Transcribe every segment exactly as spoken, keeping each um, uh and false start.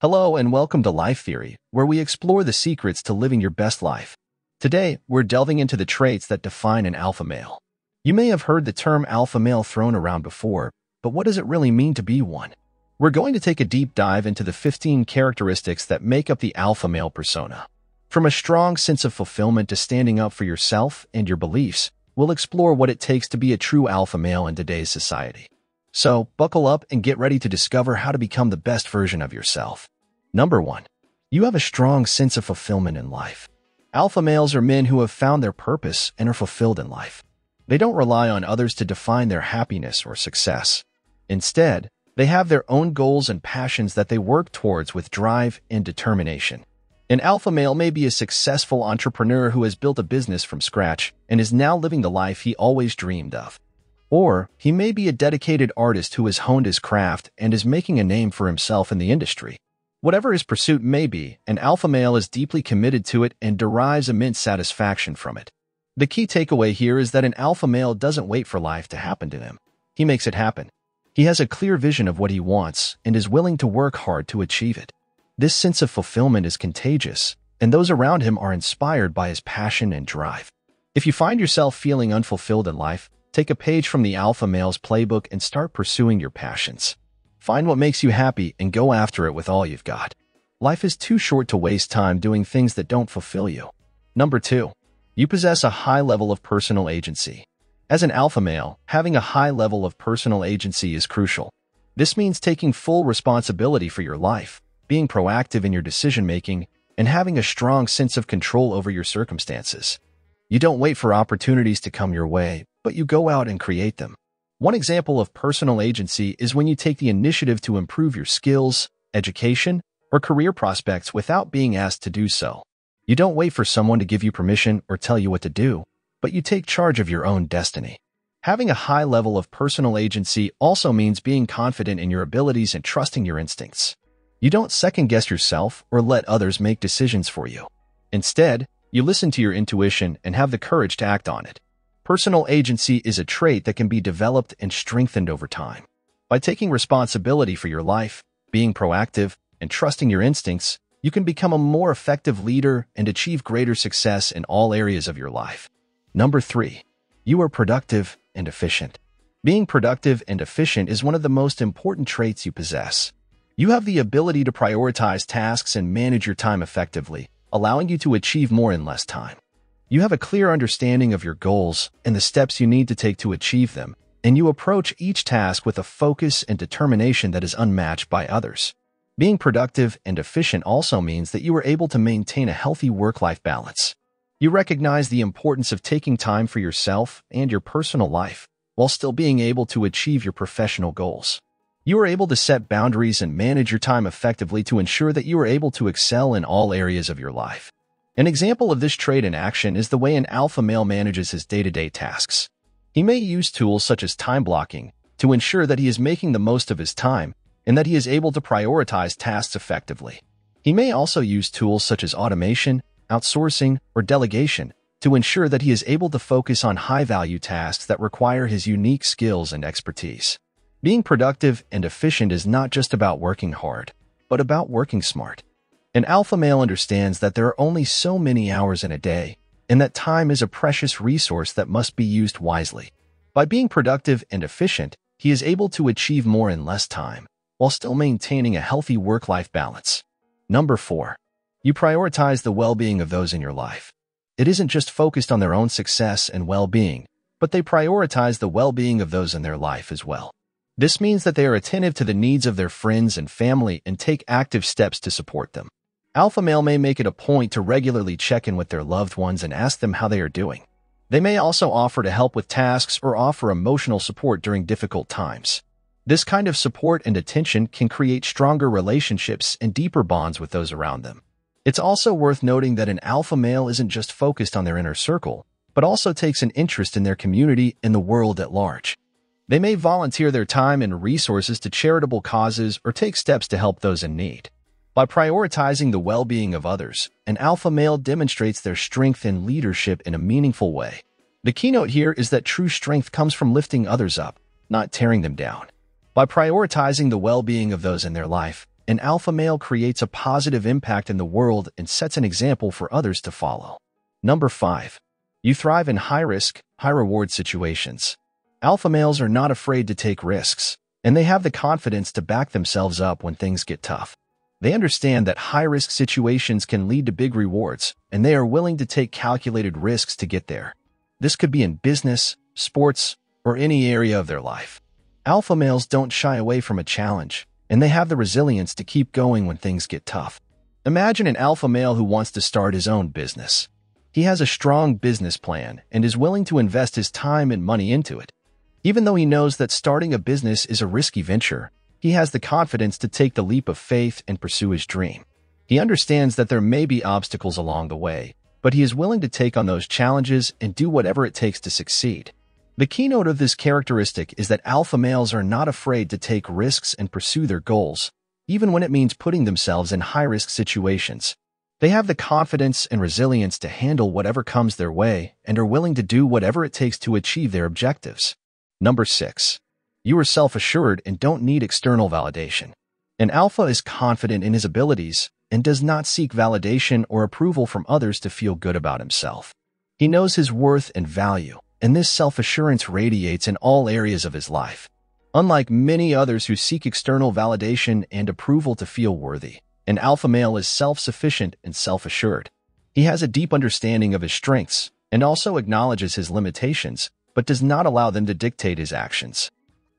Hello and welcome to Life Theory, where we explore the secrets to living your best life. Today, we're delving into the traits that define an alpha male. You may have heard the term alpha male thrown around before, but what does it really mean to be one? We're going to take a deep dive into the fifteen characteristics that make up the alpha male persona. From a strong sense of fulfillment to standing up for yourself and your beliefs, we'll explore what it takes to be a true alpha male in today's society. So, buckle up and get ready to discover how to become the best version of yourself. Number one. You have a strong sense of fulfillment in life. Alpha males are men who have found their purpose and are fulfilled in life. They don't rely on others to define their happiness or success. Instead, they have their own goals and passions that they work towards with drive and determination. An alpha male may be a successful entrepreneur who has built a business from scratch and is now living the life he always dreamed of. Or he may be a dedicated artist who has honed his craft and is making a name for himself in the industry. Whatever his pursuit may be, an alpha male is deeply committed to it and derives immense satisfaction from it. The key takeaway here is that an alpha male doesn't wait for life to happen to him. He makes it happen. He has a clear vision of what he wants and is willing to work hard to achieve it. This sense of fulfillment is contagious, and those around him are inspired by his passion and drive. If you find yourself feeling unfulfilled in life, take a page from the alpha male's playbook and start pursuing your passions. Find what makes you happy and go after it with all you've got. Life is too short to waste time doing things that don't fulfill you. Number two. You possess a high level of personal agency. As an alpha male, having a high level of personal agency is crucial. This means taking full responsibility for your life, being proactive in your decision-making, and having a strong sense of control over your circumstances. You don't wait for opportunities to come your way, but you go out and create them. One example of personal agency is when you take the initiative to improve your skills, education, or career prospects without being asked to do so. You don't wait for someone to give you permission or tell you what to do, but you take charge of your own destiny. Having a high level of personal agency also means being confident in your abilities and trusting your instincts. You don't second-guess yourself or let others make decisions for you. Instead, you listen to your intuition and have the courage to act on it. Personal agency is a trait that can be developed and strengthened over time. By taking responsibility for your life, being proactive, and trusting your instincts, you can become a more effective leader and achieve greater success in all areas of your life. Number three. You are productive and efficient. Being productive and efficient is one of the most important traits you possess. You have the ability to prioritize tasks and manage your time effectively, allowing you to achieve more in less time. You have a clear understanding of your goals and the steps you need to take to achieve them, and you approach each task with a focus and determination that is unmatched by others. Being productive and efficient also means that you are able to maintain a healthy work-life balance. You recognize the importance of taking time for yourself and your personal life, while still being able to achieve your professional goals. You are able to set boundaries and manage your time effectively to ensure that you are able to excel in all areas of your life. An example of this trait in action is the way an alpha male manages his day-to-day tasks. He may use tools such as time blocking to ensure that he is making the most of his time and that he is able to prioritize tasks effectively. He may also use tools such as automation, outsourcing, or delegation to ensure that he is able to focus on high-value tasks that require his unique skills and expertise. Being productive and efficient is not just about working hard, but about working smart. An alpha male understands that there are only so many hours in a day, and that time is a precious resource that must be used wisely. By being productive and efficient, he is able to achieve more in less time, while still maintaining a healthy work-life balance. Number four. You prioritize the well-being of those in your life. It isn't just focused on their own success and well-being, but they prioritize the well-being of those in their life as well. This means that they are attentive to the needs of their friends and family and take active steps to support them. Alpha male may make it a point to regularly check in with their loved ones and ask them how they are doing. They may also offer to help with tasks or offer emotional support during difficult times. This kind of support and attention can create stronger relationships and deeper bonds with those around them. It's also worth noting that an alpha male isn't just focused on their inner circle, but also takes an interest in their community and the world at large. They may volunteer their time and resources to charitable causes or take steps to help those in need. By prioritizing the well-being of others, an alpha male demonstrates their strength and leadership in a meaningful way. The keynote here is that true strength comes from lifting others up, not tearing them down. By prioritizing the well-being of those in their life, an alpha male creates a positive impact in the world and sets an example for others to follow. Number five. You thrive in high-risk, high-reward situations. Alpha males are not afraid to take risks, and they have the confidence to back themselves up when things get tough. They understand that high-risk situations can lead to big rewards, and they are willing to take calculated risks to get there. This could be in business, sports, or any area of their life. Alpha males don't shy away from a challenge, and they have the resilience to keep going when things get tough. Imagine an alpha male who wants to start his own business. He has a strong business plan and is willing to invest his time and money into it. Even though he knows that starting a business is a risky venture, he has the confidence to take the leap of faith and pursue his dream. He understands that there may be obstacles along the way, but he is willing to take on those challenges and do whatever it takes to succeed. The keynote of this characteristic is that alpha males are not afraid to take risks and pursue their goals, even when it means putting themselves in high-risk situations. They have the confidence and resilience to handle whatever comes their way and are willing to do whatever it takes to achieve their objectives. Number six. You are self-assured and don't need external validation. An alpha is confident in his abilities and does not seek validation or approval from others to feel good about himself. He knows his worth and value, and this self-assurance radiates in all areas of his life. Unlike many others who seek external validation and approval to feel worthy, an alpha male is self-sufficient and self-assured. He has a deep understanding of his strengths and also acknowledges his limitations, but does not allow them to dictate his actions.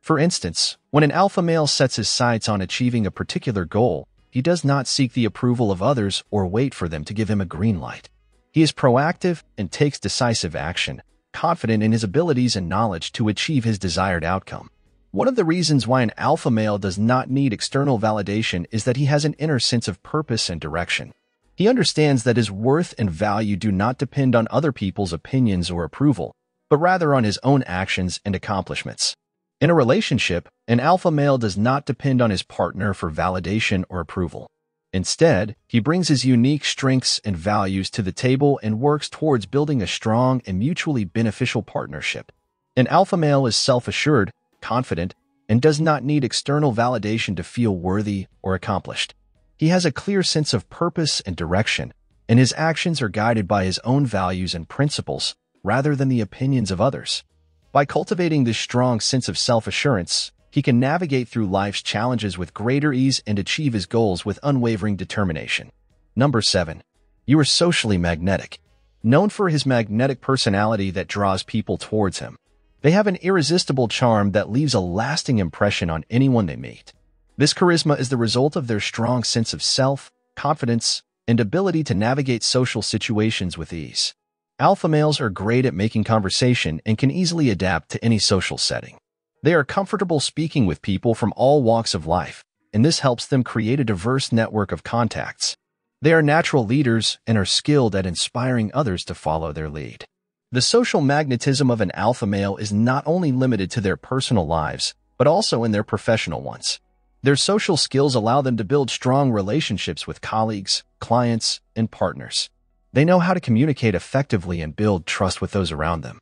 For instance, when an alpha male sets his sights on achieving a particular goal, he does not seek the approval of others or wait for them to give him a green light. He is proactive and takes decisive action, confident in his abilities and knowledge to achieve his desired outcome. One of the reasons why an alpha male does not need external validation is that he has an inner sense of purpose and direction. He understands that his worth and value do not depend on other people's opinions or approval, but rather on his own actions and accomplishments. In a relationship, an alpha male does not depend on his partner for validation or approval. Instead, he brings his unique strengths and values to the table and works towards building a strong and mutually beneficial partnership. An alpha male is self-assured, confident, and does not need external validation to feel worthy or accomplished. He has a clear sense of purpose and direction, and his actions are guided by his own values and principles rather than the opinions of others. By cultivating this strong sense of self-assurance, he can navigate through life's challenges with greater ease and achieve his goals with unwavering determination. Number seven. You are socially magnetic. Known for his magnetic personality that draws people towards him, they have an irresistible charm that leaves a lasting impression on anyone they meet. This charisma is the result of their strong sense of self, confidence, and ability to navigate social situations with ease. Alpha males are great at making conversation and can easily adapt to any social setting. They are comfortable speaking with people from all walks of life, and this helps them create a diverse network of contacts. They are natural leaders and are skilled at inspiring others to follow their lead. The social magnetism of an alpha male is not only limited to their personal lives, but also in their professional ones. Their social skills allow them to build strong relationships with colleagues, clients, and partners. They know how to communicate effectively and build trust with those around them.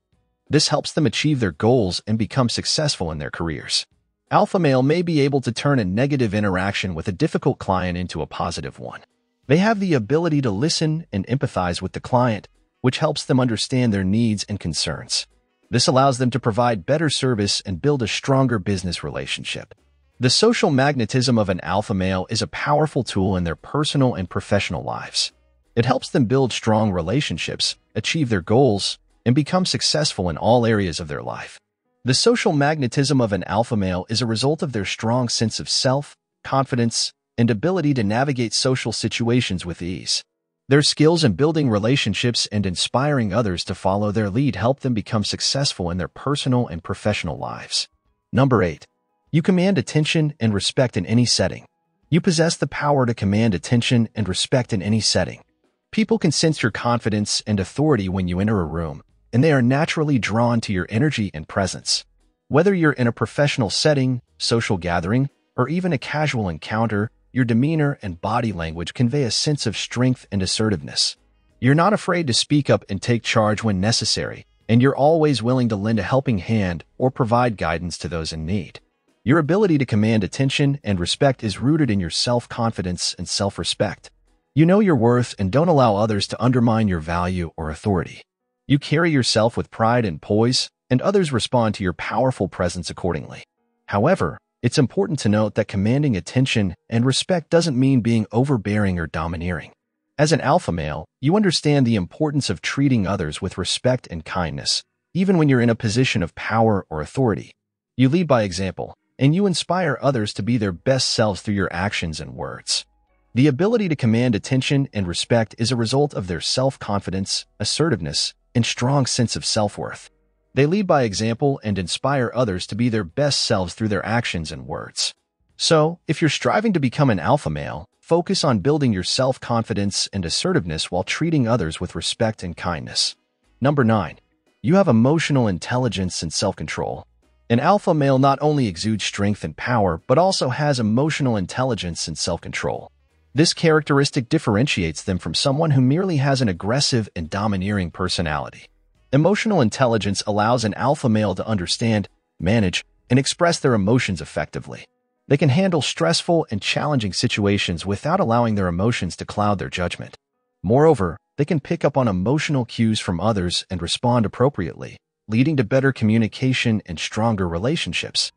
This helps them achieve their goals and become successful in their careers. Alpha male may be able to turn a negative interaction with a difficult client into a positive one. They have the ability to listen and empathize with the client, which helps them understand their needs and concerns. This allows them to provide better service and build a stronger business relationship. The social magnetism of an alpha male is a powerful tool in their personal and professional lives. It helps them build strong relationships, achieve their goals, and become successful in all areas of their life. The social magnetism of an alpha male is a result of their strong sense of self, confidence, and ability to navigate social situations with ease. Their skills in building relationships and inspiring others to follow their lead help them become successful in their personal and professional lives. Number eight. You command attention and respect in any setting. You possess the power to command attention and respect in any setting. People can sense your confidence and authority when you enter a room, and they are naturally drawn to your energy and presence. Whether you're in a professional setting, social gathering, or even a casual encounter, your demeanor and body language convey a sense of strength and assertiveness. You're not afraid to speak up and take charge when necessary, and you're always willing to lend a helping hand or provide guidance to those in need. Your ability to command attention and respect is rooted in your self-confidence and self-respect. You know your worth and don't allow others to undermine your value or authority. You carry yourself with pride and poise, and others respond to your powerful presence accordingly. However, it's important to note that commanding attention and respect doesn't mean being overbearing or domineering. As an alpha male, you understand the importance of treating others with respect and kindness, even when you're in a position of power or authority. You lead by example, and you inspire others to be their best selves through your actions and words. The ability to command attention and respect is a result of their self-confidence, assertiveness, and strong sense of self-worth. They lead by example and inspire others to be their best selves through their actions and words. So, if you're striving to become an alpha male, focus on building your self-confidence and assertiveness while treating others with respect and kindness. Number nine. You have emotional intelligence and self-control. An alpha male not only exudes strength and power, but also has emotional intelligence and self-control. This characteristic differentiates them from someone who merely has an aggressive and domineering personality. Emotional intelligence allows an alpha male to understand, manage, and express their emotions effectively. They can handle stressful and challenging situations without allowing their emotions to cloud their judgment. Moreover, they can pick up on emotional cues from others and respond appropriately, leading to better communication and stronger relationships.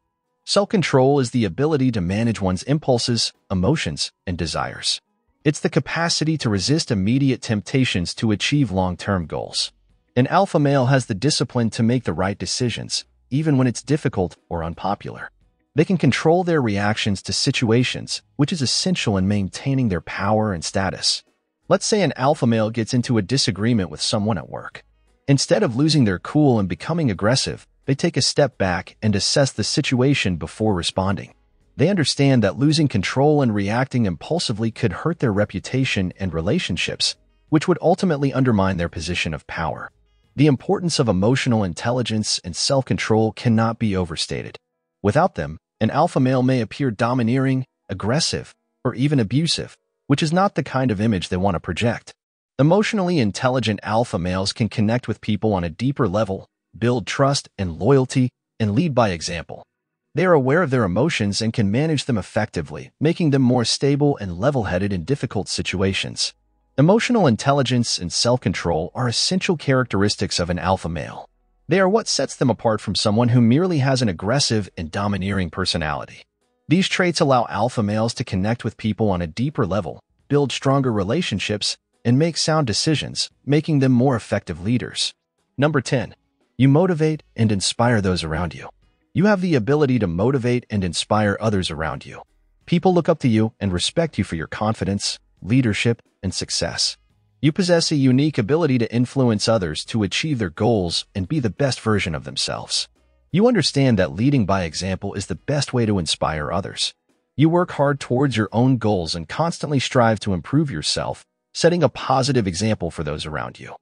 Self-control is the ability to manage one's impulses, emotions, and desires. It's the capacity to resist immediate temptations to achieve long-term goals. An alpha male has the discipline to make the right decisions, even when it's difficult or unpopular. They can control their reactions to situations, which is essential in maintaining their power and status. Let's say an alpha male gets into a disagreement with someone at work. Instead of losing their cool and becoming aggressive, they take a step back and assess the situation before responding. They understand that losing control and reacting impulsively could hurt their reputation and relationships, which would ultimately undermine their position of power. The importance of emotional intelligence and self-control cannot be overstated. Without them, an alpha male may appear domineering, aggressive, or even abusive, which is not the kind of image they want to project. Emotionally intelligent alpha males can connect with people on a deeper level, build trust and loyalty, and lead by example. They are aware of their emotions and can manage them effectively, making them more stable and level-headed in difficult situations. Emotional intelligence and self-control are essential characteristics of an alpha male. They are what sets them apart from someone who merely has an aggressive and domineering personality. These traits allow alpha males to connect with people on a deeper level, build stronger relationships, and make sound decisions, making them more effective leaders. Number ten. You motivate and inspire those around you. You have the ability to motivate and inspire others around you. People look up to you and respect you for your confidence, leadership, and success. You possess a unique ability to influence others to achieve their goals and be the best version of themselves. You understand that leading by example is the best way to inspire others. You work hard towards your own goals and constantly strive to improve yourself, setting a positive example for those around you.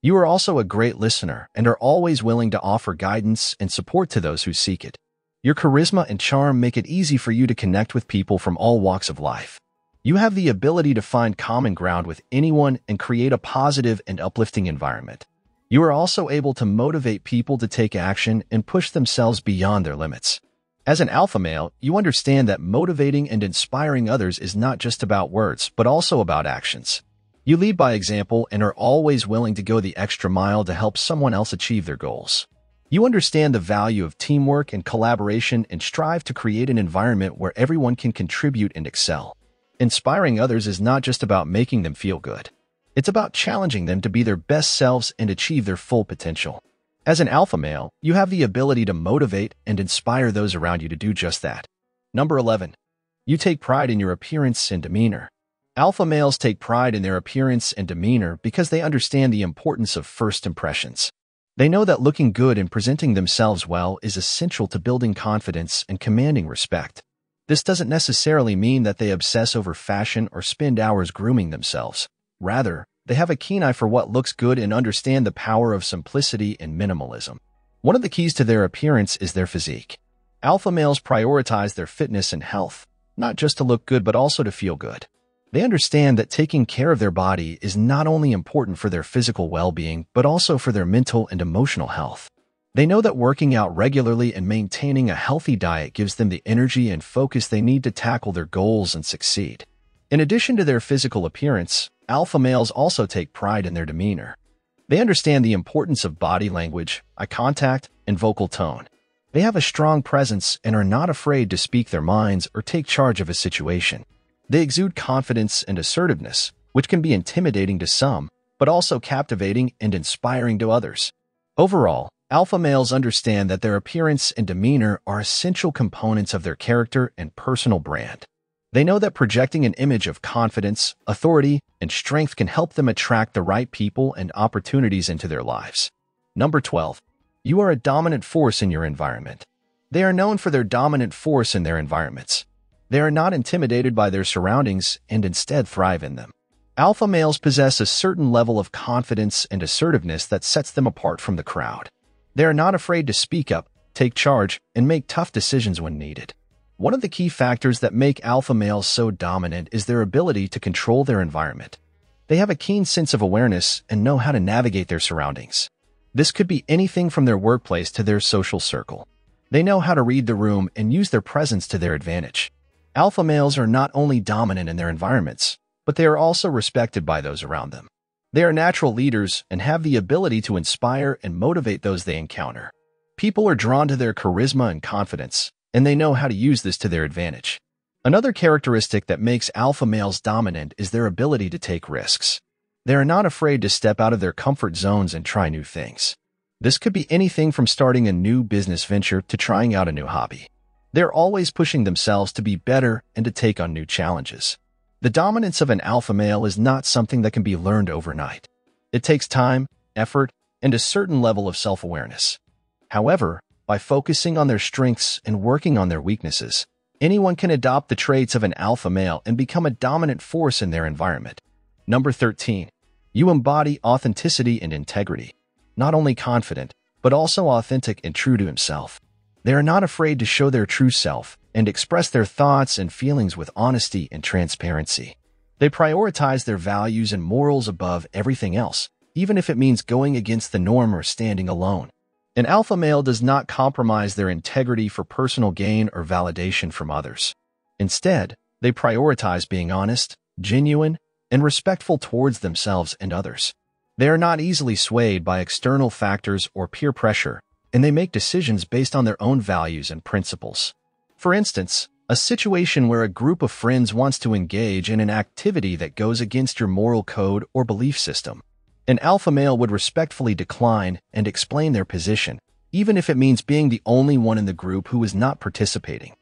You are also a great listener and are always willing to offer guidance and support to those who seek it. Your charisma and charm make it easy for you to connect with people from all walks of life. You have the ability to find common ground with anyone and create a positive and uplifting environment. You are also able to motivate people to take action and push themselves beyond their limits. As an alpha male, you understand that motivating and inspiring others is not just about words, but also about actions. You lead by example and are always willing to go the extra mile to help someone else achieve their goals. You understand the value of teamwork and collaboration and strive to create an environment where everyone can contribute and excel. Inspiring others is not just about making them feel good. It's about challenging them to be their best selves and achieve their full potential. As an alpha male, you have the ability to motivate and inspire those around you to do just that. Number eleven. You take pride in your appearance and demeanor. Alpha males take pride in their appearance and demeanor because they understand the importance of first impressions. They know that looking good and presenting themselves well is essential to building confidence and commanding respect. This doesn't necessarily mean that they obsess over fashion or spend hours grooming themselves. Rather, they have a keen eye for what looks good and understand the power of simplicity and minimalism. One of the keys to their appearance is their physique. Alpha males prioritize their fitness and health, not just to look good but also to feel good. They understand that taking care of their body is not only important for their physical well-being, but also for their mental and emotional health. They know that working out regularly and maintaining a healthy diet gives them the energy and focus they need to tackle their goals and succeed. In addition to their physical appearance, alpha males also take pride in their demeanor. They understand the importance of body language, eye contact, and vocal tone. They have a strong presence and are not afraid to speak their minds or take charge of a situation. They exude confidence and assertiveness, which can be intimidating to some, but also captivating and inspiring to others. Overall, alpha males understand that their appearance and demeanor are essential components of their character and personal brand. They know that projecting an image of confidence, authority, and strength can help them attract the right people and opportunities into their lives. Number twelve. You are a dominant force in your environment. They are known for their dominant force in their environments. They are not intimidated by their surroundings and instead thrive in them. Alpha males possess a certain level of confidence and assertiveness that sets them apart from the crowd. They are not afraid to speak up, take charge, and make tough decisions when needed. One of the key factors that make alpha males so dominant is their ability to control their environment. They have a keen sense of awareness and know how to navigate their surroundings. This could be anything from their workplace to their social circle. They know how to read the room and use their presence to their advantage. Alpha males are not only dominant in their environments, but they are also respected by those around them. They are natural leaders and have the ability to inspire and motivate those they encounter. People are drawn to their charisma and confidence, and they know how to use this to their advantage. Another characteristic that makes alpha males dominant is their ability to take risks. They are not afraid to step out of their comfort zones and try new things. This could be anything from starting a new business venture to trying out a new hobby. They're always pushing themselves to be better and to take on new challenges. The dominance of an alpha male is not something that can be learned overnight. It takes time, effort, and a certain level of self-awareness. However, by focusing on their strengths and working on their weaknesses, anyone can adopt the traits of an alpha male and become a dominant force in their environment. Number thirteen. You embody authenticity and integrity. Not only confident, but also authentic and true to himself. They are not afraid to show their true self and express their thoughts and feelings with honesty and transparency. They prioritize their values and morals above everything else, even if it means going against the norm or standing alone. An alpha male does not compromise their integrity for personal gain or validation from others. Instead, they prioritize being honest, genuine, and respectful towards themselves and others. They are not easily swayed by external factors or peer pressure, and they make decisions based on their own values and principles. For instance, a situation where a group of friends wants to engage in an activity that goes against your moral code or belief system. An alpha male would respectfully decline and explain their position, even if it means being the only one in the group who is not participating.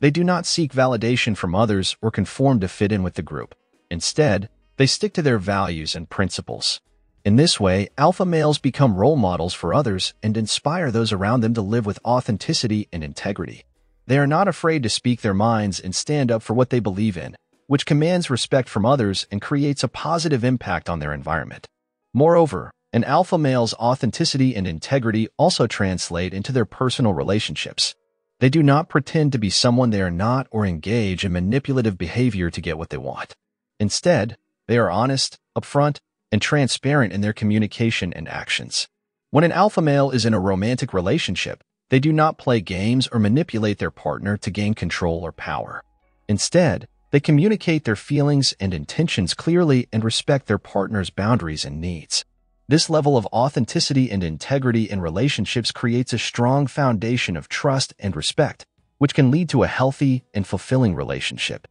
They do not seek validation from others or conform to fit in with the group. Instead, they stick to their values and principles. In this way, alpha males become role models for others and inspire those around them to live with authenticity and integrity. They are not afraid to speak their minds and stand up for what they believe in, which commands respect from others and creates a positive impact on their environment. Moreover, an alpha male's authenticity and integrity also translate into their personal relationships. They do not pretend to be someone they are not or engage in manipulative behavior to get what they want. Instead, they are honest, upfront, and transparent in their communication and actions. When an alpha male is in a romantic relationship, they do not play games or manipulate their partner to gain control or power. Instead, they communicate their feelings and intentions clearly and respect their partner's boundaries and needs. This level of authenticity and integrity in relationships creates a strong foundation of trust and respect, which can lead to a healthy and fulfilling relationship.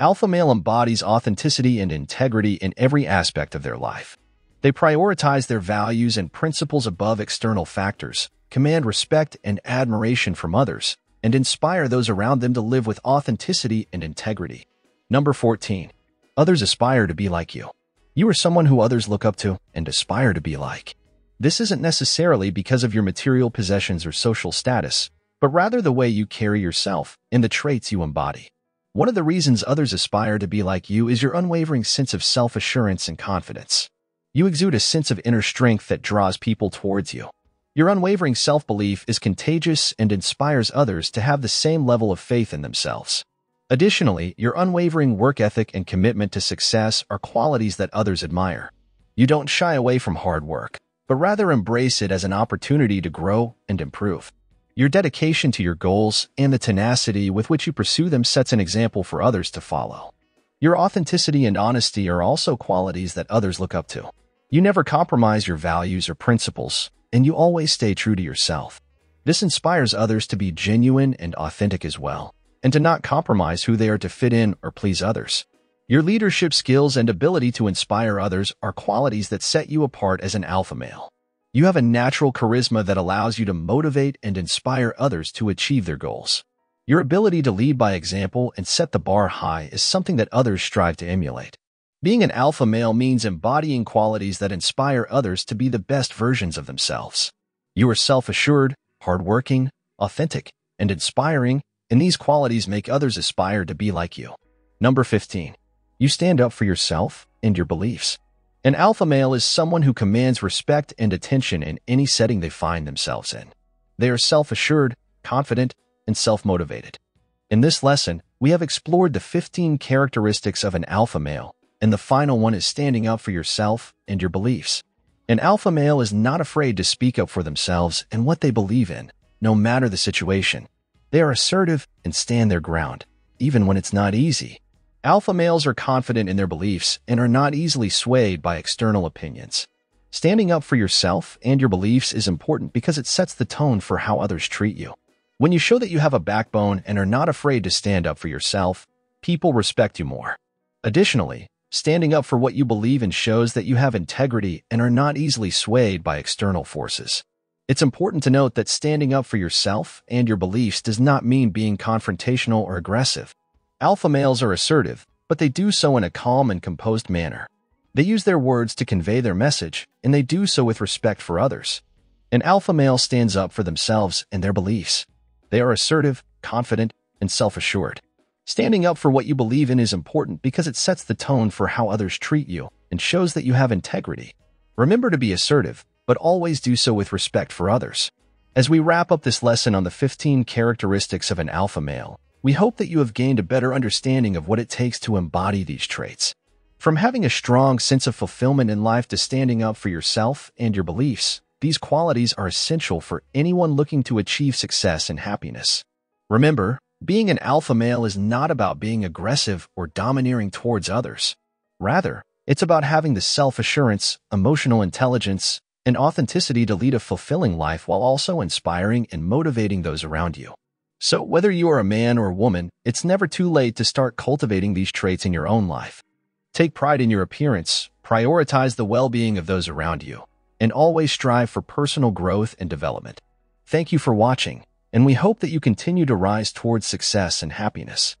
Alpha male embodies authenticity and integrity in every aspect of their life. They prioritize their values and principles above external factors, command respect and admiration from others, and inspire those around them to live with authenticity and integrity. Number fourteen. Others aspire to be like you. You are someone who others look up to and aspire to be like. This isn't necessarily because of your material possessions or social status, but rather the way you carry yourself and the traits you embody. One of the reasons others aspire to be like you is your unwavering sense of self-assurance and confidence. You exude a sense of inner strength that draws people towards you. Your unwavering self-belief is contagious and inspires others to have the same level of faith in themselves. Additionally, your unwavering work ethic and commitment to success are qualities that others admire. You don't shy away from hard work, but rather embrace it as an opportunity to grow and improve. Your dedication to your goals and the tenacity with which you pursue them sets an example for others to follow. Your authenticity and honesty are also qualities that others look up to. You never compromise your values or principles, and you always stay true to yourself. This inspires others to be genuine and authentic as well, and to not compromise who they are to fit in or please others. Your leadership skills and ability to inspire others are qualities that set you apart as an alpha male. You have a natural charisma that allows you to motivate and inspire others to achieve their goals. Your ability to lead by example and set the bar high is something that others strive to emulate. Being an alpha male means embodying qualities that inspire others to be the best versions of themselves. You are self-assured, hardworking, authentic, and inspiring, and these qualities make others aspire to be like you. Number fifteen. You stand up for yourself and your beliefs. An alpha male is someone who commands respect and attention in any setting they find themselves in. They are self-assured, confident, and self-motivated. In this lesson, we have explored the fifteen characteristics of an alpha male, and the final one is standing up for yourself and your beliefs. An alpha male is not afraid to speak up for themselves and what they believe in, no matter the situation. They are assertive and stand their ground, even when it's not easy. Alpha males are confident in their beliefs and are not easily swayed by external opinions. Standing up for yourself and your beliefs is important because it sets the tone for how others treat you. When you show that you have a backbone and are not afraid to stand up for yourself, people respect you more. Additionally, standing up for what you believe in shows that you have integrity and are not easily swayed by external forces. It's important to note that standing up for yourself and your beliefs does not mean being confrontational or aggressive. Alpha males are assertive, but they do so in a calm and composed manner. They use their words to convey their message, and they do so with respect for others. An alpha male stands up for themselves and their beliefs. They are assertive, confident, and self-assured. Standing up for what you believe in is important because it sets the tone for how others treat you and shows that you have integrity. Remember to be assertive, but always do so with respect for others. As we wrap up this lesson on the fifteen characteristics of an alpha male, we hope that you have gained a better understanding of what it takes to embody these traits. From having a strong sense of fulfillment in life to standing up for yourself and your beliefs, these qualities are essential for anyone looking to achieve success and happiness. Remember, being an alpha male is not about being aggressive or domineering towards others. Rather, it's about having the self-assurance, emotional intelligence, and authenticity to lead a fulfilling life while also inspiring and motivating those around you. So whether you are a man or woman, it's never too late to start cultivating these traits in your own life. Take pride in your appearance, prioritize the well-being of those around you, and always strive for personal growth and development. Thank you for watching, and we hope that you continue to rise towards success and happiness.